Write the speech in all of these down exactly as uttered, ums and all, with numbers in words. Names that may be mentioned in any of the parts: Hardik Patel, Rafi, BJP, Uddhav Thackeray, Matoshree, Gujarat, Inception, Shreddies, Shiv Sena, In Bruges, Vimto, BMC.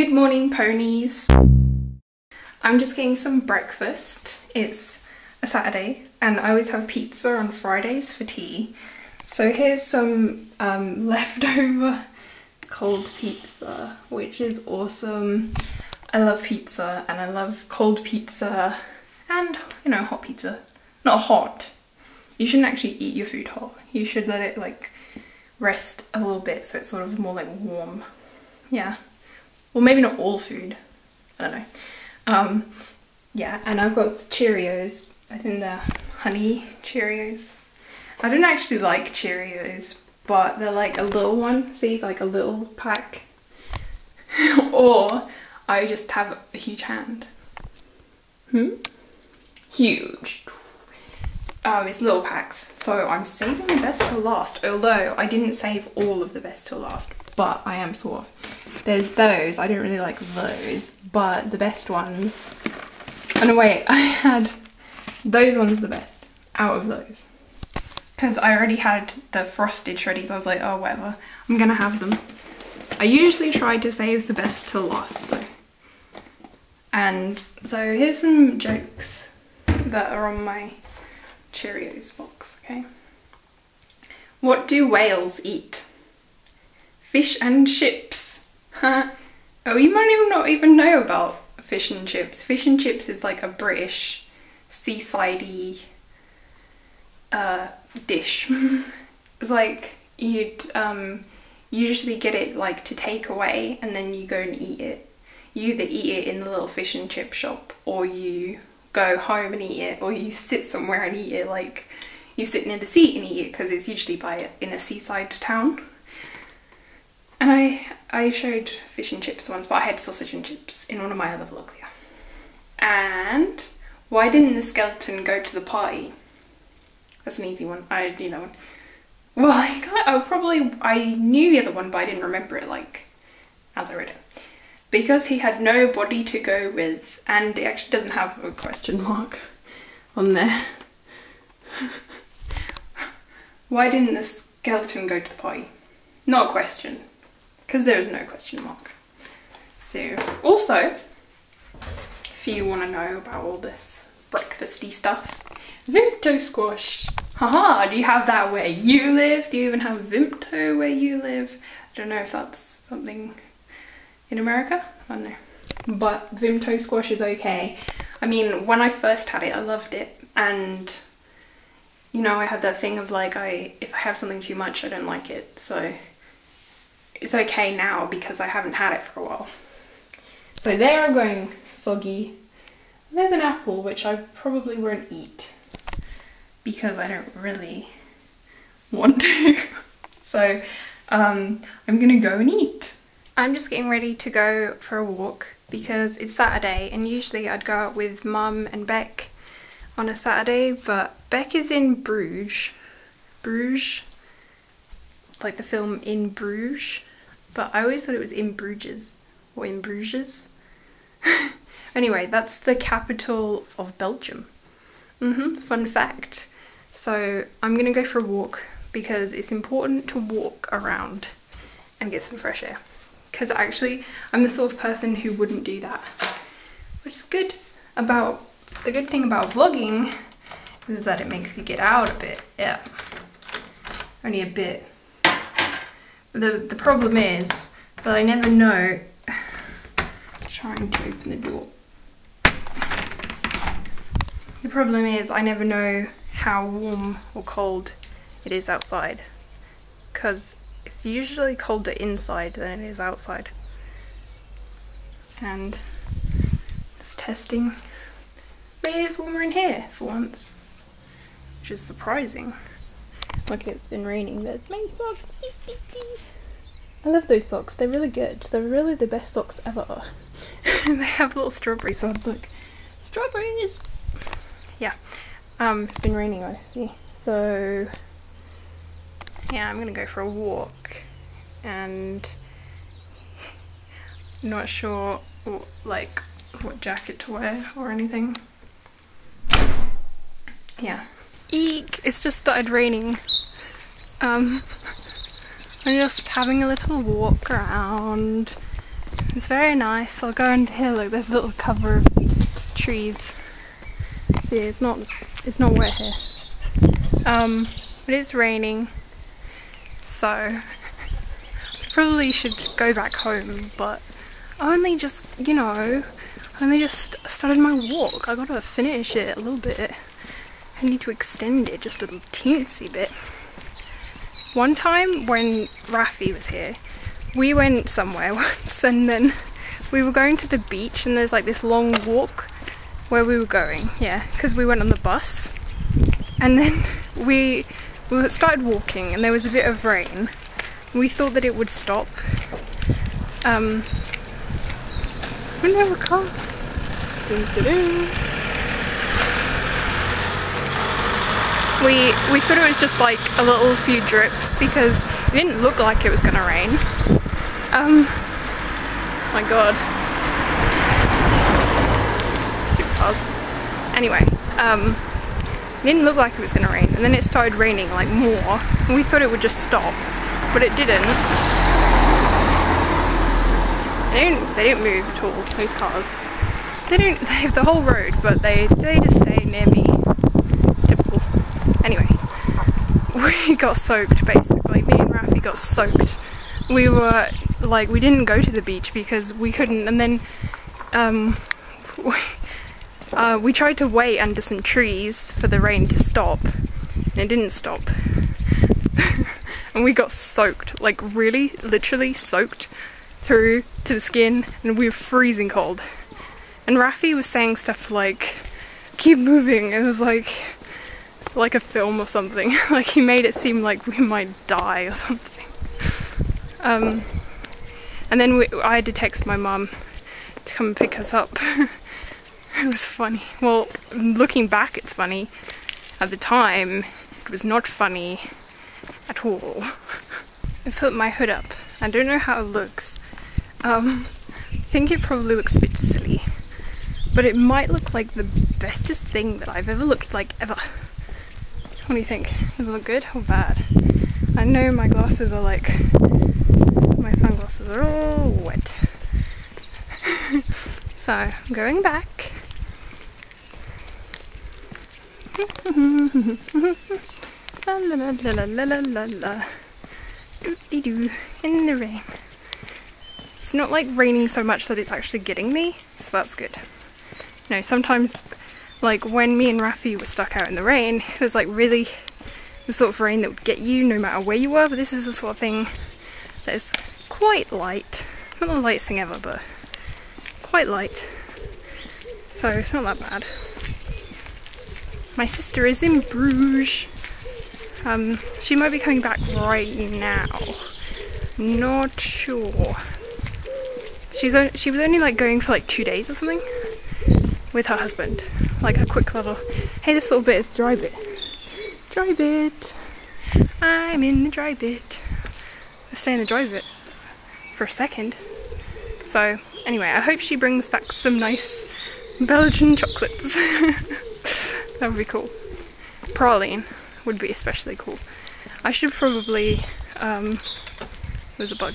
Good morning, ponies. I'm just getting some breakfast. It's a Saturday and I always have pizza on Fridays for tea. So here's some um, leftover cold pizza, which is awesome. I love pizza and I love cold pizza and, you know, hot pizza. Not hot. You shouldn't actually eat your food hot. You should let it like rest a little bit so it's sort of more like warm. Yeah. Well, maybe not all food. I don't know. Um, yeah, and I've got Cheerios. I think they're honey Cheerios. I don't actually like Cheerios, but they're like a little one. See, like a little pack. Or I just have a huge hand. Hmm? Huge. Um, it's little packs, so I'm saving the best till last, although I didn't save all of the best till last, but I am sort of. There's those, I don't really like those, but the best ones, oh no wait, I had those ones the best out of those, because I already had the frosted shreddies. I was like, oh whatever, I'm gonna have them. I usually try to save the best till last though. And so here's some jokes that are on my Cheerios box, okay? What do whales eat? Fish and chips. Huh? Oh, you might even not even know about fish and chips. Fish and chips is like a British seaside-y uh, dish. It's like you'd um, usually get it like to take away and then you go and eat it. You either eat it in the little fish and chip shop or you go home and eat it, or you sit somewhere and eat it, like you sit near the sea and eat it, because it's usually by in a seaside town. And I I showed fish and chips once, but I had sausage and chips in one of my other vlogs, yeah. And why didn't the skeleton go to the party? That's an easy one. I knew that one. Well, I, got, I probably I knew the other one, but I didn't remember it like as I read it. Because he had no body to go with, and it actually doesn't have a question mark on there. Why didn't the skeleton go to the party? Not a question, because there is no question mark. So, also, if you want to know about all this breakfasty stuff, Vimto squash. Haha, do you have that where you live? Do you even have Vimto where you live? I don't know if that's something in America? I don't know. But Vimto squash is okay. I mean, when I first had it, I loved it. And, you know, I had that thing of like, I if I have something too much, I don't like it. So it's okay now because I haven't had it for a while. So they are going soggy. There's an apple, which I probably won't eat because I don't really want to. So um, I'm gonna go and eat. I'm just getting ready to go for a walk because it's Saturday and usually I'd go out with Mum and Beck on a Saturday, but Beck is in Bruges, Bruges, like the film In Bruges, but I always thought it was In Bruges or In Bruges. Anyway, that's the capital of Belgium. Mm-hmm, fun fact. So I'm gonna go for a walk because it's important to walk around and get some fresh air. Because actually, I'm the sort of person who wouldn't do that. Which is good about, the good thing about vlogging is that it makes you get out a bit, yeah. Only a bit. The, the problem is that I never know, trying to open the door. The problem is I never know how warm or cold it is outside. Because it's usually colder inside than it is outside. And just testing. Maybe it's warmer in here for once, which is surprising. Look, it's been raining. There's my socks. I love those socks. They're really good. They're really the best socks ever. And they have little strawberries on. Look, strawberries. Yeah. Um, it's been raining. I see. So. Yeah, I'm gonna go for a walk and not sure what, like what jacket to wear or anything. Yeah. Eek! It's just started raining. Um, I'm just having a little walk around. It's very nice. I'll go in here. Look, there's a little cover of trees. See, it's not it's not wet here. Um, it is raining, so probably should go back home. But I only just, you know, I only just started my walk. I gotta finish it a little bit. I need to extend it just a little teensy bit. One time when Rafi was here, we went somewhere once, and then we were going to the beach, and there's like this long walk where we were going, yeah, because we went on the bus, and then we, we started walking, and there was a bit of rain. We thought that it would stop. Um, I don't have a car. We, we thought it was just like a little few drips because it didn't look like it was going to rain. Um, my god. Stupid cars. Anyway, um, it didn't look like it was going to rain, and then it started raining like more, and we thought it would just stop, but it didn't. They didn't, they didn't move at all, these cars. They don't, they have the whole road, but they, they just stay near me. Typical. Anyway, we got soaked basically. Me and Rafi got soaked. We were like, we didn't go to the beach because we couldn't, and then um, we, uh, we tried to wait under some trees for the rain to stop, and it didn't stop. And we got soaked, like really, literally soaked through to the skin, and we were freezing cold. And Rafi was saying stuff like, keep moving. It was like, like a film or something. Like he made it seem like we might die or something. Um, and then we, I had to text my mum to come pick us up. It was funny. Well, looking back, it's funny. At the time, it was not funny at all. I've put my hood up. I don't know how it looks. Um, I think it probably looks a bit silly, but it might look like the bestest thing that I've ever looked like ever. What do you think? Does it look good or bad? I know my glasses are like... my sunglasses are all wet. So, I'm going back. La la la la la la la la. Doo-dee-doo, in the rain. It's not like raining so much that it's actually getting me, so that's good. You know, sometimes, like when me and Rafi were stuck out in the rain, it was like really the sort of rain that would get you no matter where you were, but this is the sort of thing that is quite light. Not the lightest thing ever, but quite light. So it's not that bad. My sister is in Bruges. Um, she might be coming back right now. Not sure. She's on, she was only like going for like two days or something with her husband. Like a quick little, hey, this little bit is dry bit. Dry bit. I'm in the dry bit. I stay in the dry bit for a second. So anyway, I hope she brings back some nice Belgian chocolates. That would be cool. Praline would be especially cool. I should probably, um, there's a bug.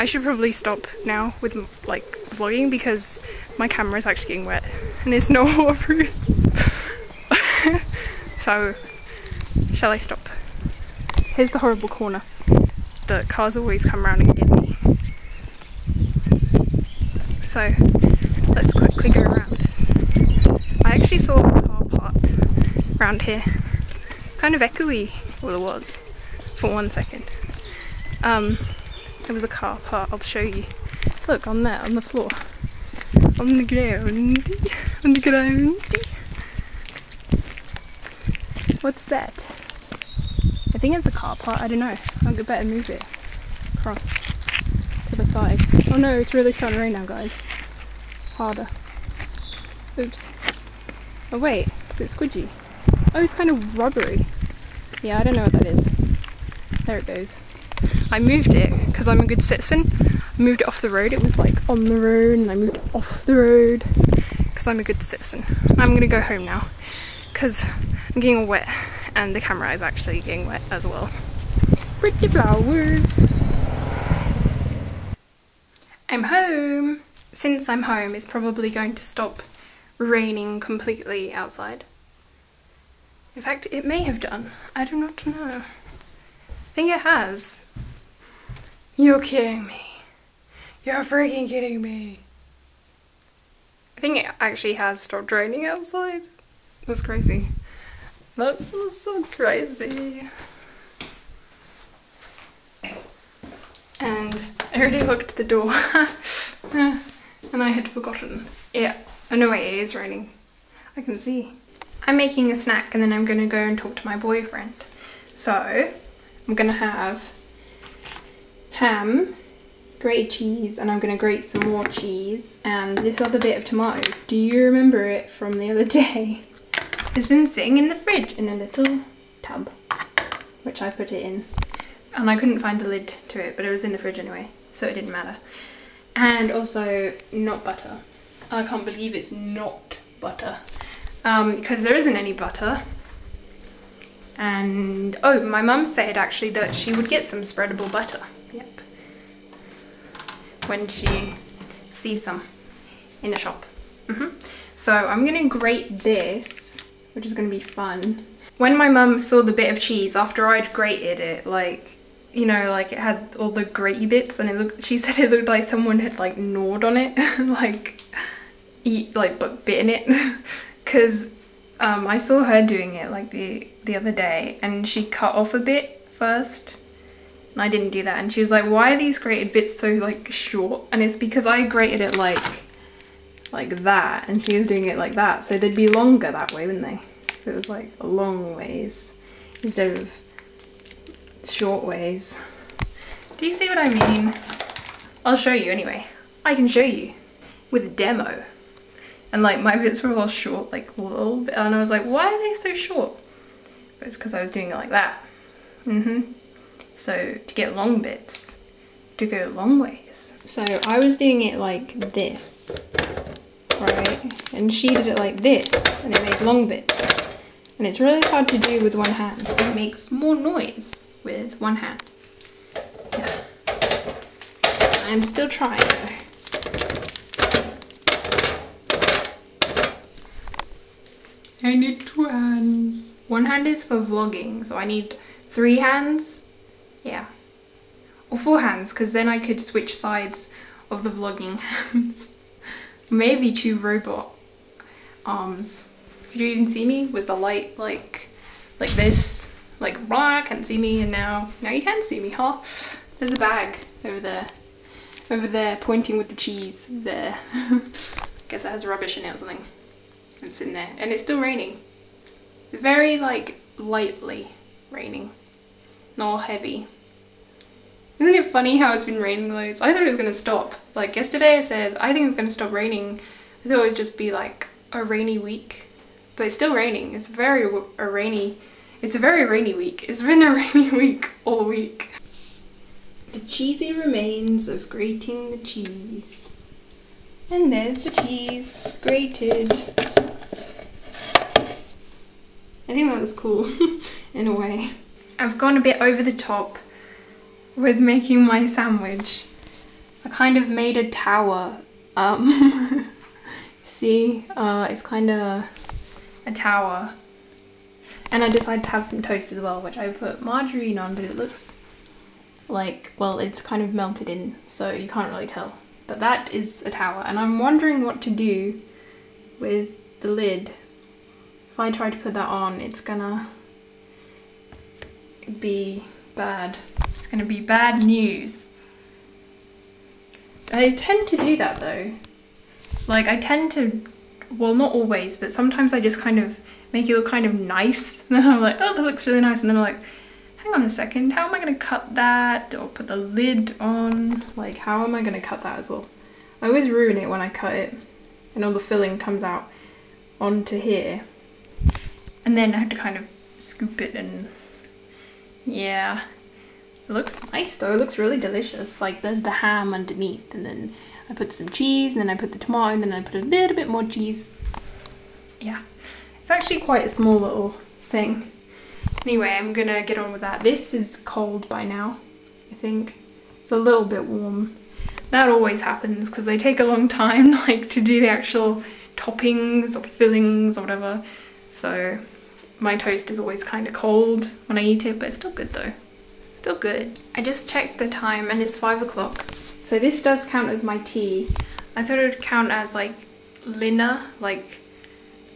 I should probably stop now with like vlogging because my camera is actually getting wet and it's not waterproof. So, shall I stop? Here's the horrible corner. The cars always come around and get me. So, let's quickly go around. I actually saw a car parked around here. Kind of echoey, well it was, for one second. Um, there was a car park, I'll show you. Look, on there, on the floor. On the ground, on the ground. What's that? I think it's a car park, I don't know. I could better move it across to the side. Oh no, it's really starting to rain now, guys. Harder. Oops. Oh wait, is it squidgy? Oh, it's kind of rubbery. Yeah, I don't know what that is. There it goes. I moved it because I'm a good citizen. I moved it off the road. It was like on the road, and I moved it off the road because I'm a good citizen. I'm gonna go home now because I'm getting all wet, and the camera is actually getting wet as well. Pretty flowers. I'm home. Since I'm home, it's probably going to stop raining completely outside. In fact, it may have done. I do not know. I think it has. You're kidding me. You're freaking kidding me. I think it actually has stopped raining outside. That's crazy. That's, that's so crazy. And I already locked the door. And I had forgotten. Yeah. Oh no, wait, it is raining. I can see. I'm making a snack and then I'm going to go and talk to my boyfriend. So I'm going to have ham, grated cheese, and I'm going to grate some more cheese and this other bit of tomato. Do you remember it from the other day? It's been sitting in the fridge in a little tub, which I put it in. And I couldn't find the lid to it, but it was in the fridge anyway, so it didn't matter. And also not butter. I can't believe it's not butter. Um, because there isn't any butter. And, oh, my mum said actually that she would get some spreadable butter. Yep. When she sees some in the shop. Mm-hmm. So I'm going to grate this, which is going to be fun. When my mum saw the bit of cheese after I'd grated it, like, you know, like it had all the gritty bits and it looked, she said it looked like someone had like gnawed on it, like, eat, like, but bitten it. Because um, I saw her doing it like the, the other day and she cut off a bit first and I didn't do that. And she was like, why are these grated bits so like short? And it's because I grated it like, like that and she was doing it like that. So they'd be longer that way, wouldn't they? If it was like a long ways instead of short ways. Do you see what I mean? I'll show you anyway. I can show you with a demo. And like my bits were all short, like a little bit, and I was like, why are they so short? But it's because I was doing it like that. Mm-hmm. So to get long bits, to go long ways. So I was doing it like this, right? And she did it like this, and it made long bits. And it's really hard to do with one hand. It makes more noise with one hand. Yeah. I'm still trying though. I need two hands. One hand is for vlogging, so I need three hands. Yeah. Or four hands, because then I could switch sides of the vlogging hands. Maybe two robot arms. Could you even see me with the light like like this? Like, right, I can't see me, and now, now you can see me, huh? There's a bag over there. Over there, pointing with the cheese. There. Guess it has rubbish in it or something. It's in there, and it's still raining. Very like lightly raining, not heavy. Isn't it funny how it's been raining loads? I thought it was gonna stop. Like yesterday, I said I think it's gonna stop raining. I thought it would just be like a rainy week, but it's still raining. It's very a rainy. It's a very rainy week. It's been a rainy week all week. The cheesy remains of grating the cheese, and there's the cheese grated. I think that was cool, in a way. I've gone a bit over the top with making my sandwich. I kind of made a tower. Um, see, uh, it's kind of a tower. And I decided to have some toast as well, which I put margarine on, but it looks like, well, it's kind of melted in, so you can't really tell. But that is a tower, and I'm wondering what to do with the lid. If I try to put that on, it's gonna be bad. It's gonna be bad news. I tend to do that though. Like I tend to, well, not always, but sometimes I just kind of make it look kind of nice. And then I'm like, oh, that looks really nice. And then I'm like, hang on a second, how am I gonna cut that or put the lid on? Like, how am I gonna cut that as well? I always ruin it when I cut it and all the filling comes out onto here. And then I had to kind of scoop it and yeah, it looks nice though. It looks really delicious. Like there's the ham underneath and then I put some cheese and then I put the tomato and then I put a little bit more cheese. Yeah, it's actually quite a small little thing. Anyway, I'm gonna get on with that. This is cold by now, I think. It's a little bit warm. That always happens because they take a long time, like, to do the actual toppings or fillings or whatever. So my toast is always kind of cold when I eat it, but it's still good though. Still good. I just checked the time and it's five o'clock. So this does count as my tea. I thought it would count as like linner, like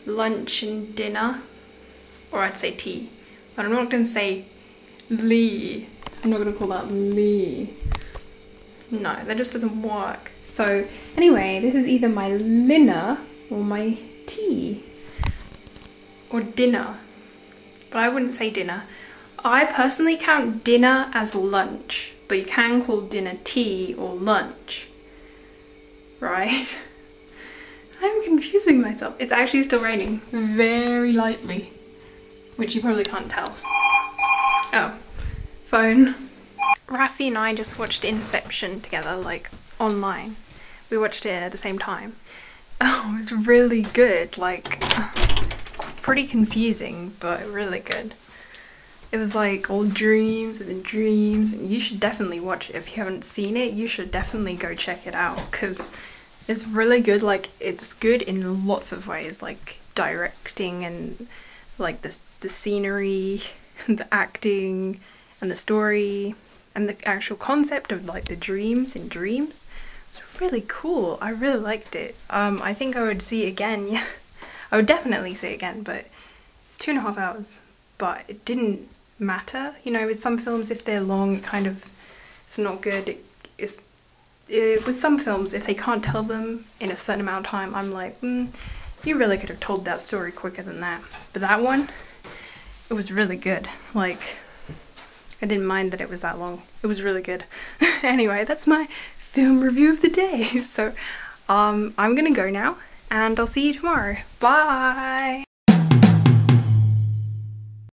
lunch and dinner, or I'd say tea. But I'm not going to say lee. I'm not going to call that lee. No, that just doesn't work. So anyway, this is either my linner or my tea. Or dinner. But I wouldn't say dinner. I personally count dinner as lunch, but you can call dinner tea or lunch. Right? I'm confusing myself. It's actually still raining very lightly, which you probably can't tell. Oh, phone. Rafi and I just watched Inception together, like, online. We watched it at the same time. Oh, it was really good, like, pretty confusing, but really good. It was like all dreams and then dreams, and you should definitely watch it. If you haven't seen it, you should definitely go check it out, because it's really good. Like, it's good in lots of ways, like directing and like the, the scenery, the acting, and the story, and the actual concept of like the dreams and dreams. It's really cool. I really liked it. Um, I think I would see it again. Yeah, I would definitely see it again, but it's two and a half hours. But it didn't matter. You know, with some films, if they're long, it kind of, it's not good. It, it's, it, with some films, if they can't tell them in a certain amount of time, I'm like, mm, you really could have told that story quicker than that. But that one, it was really good. Like, I didn't mind that it was that long. It was really good. Anyway, that's my film review of the day. So um, I'm gonna go now, and I'll see you tomorrow. Bye!